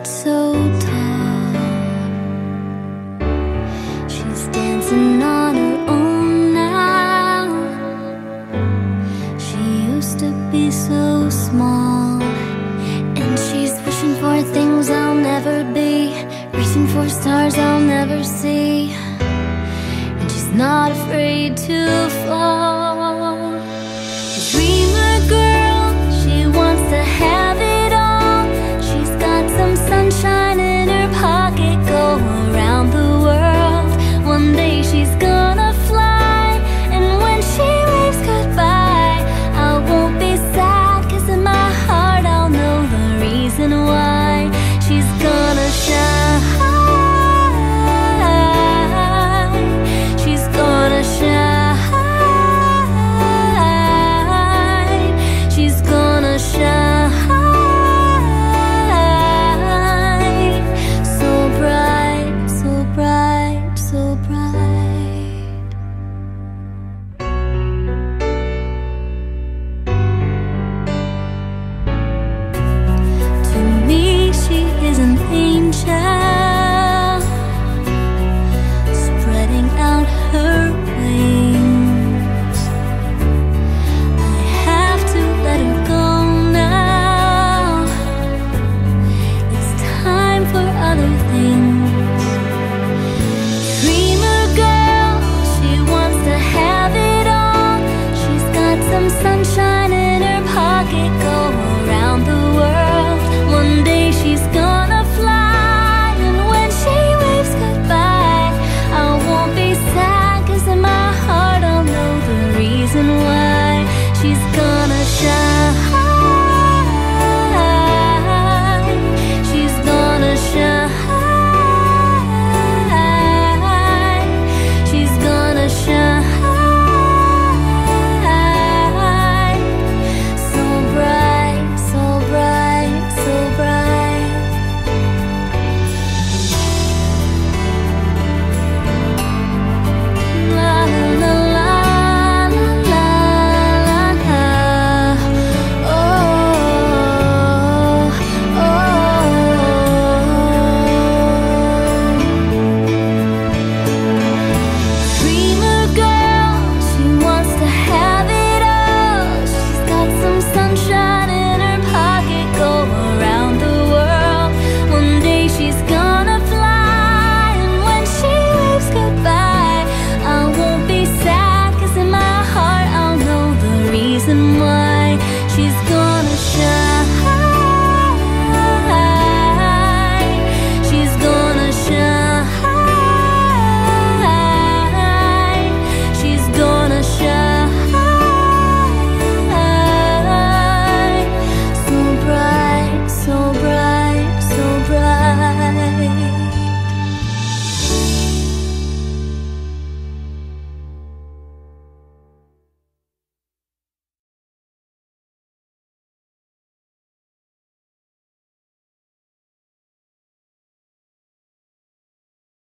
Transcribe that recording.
head so tall. She's dancing on her own now. She used to be so small. And she's wishing for things I'll never be, reaching for stars I'll never see. And she's not afraid to fall.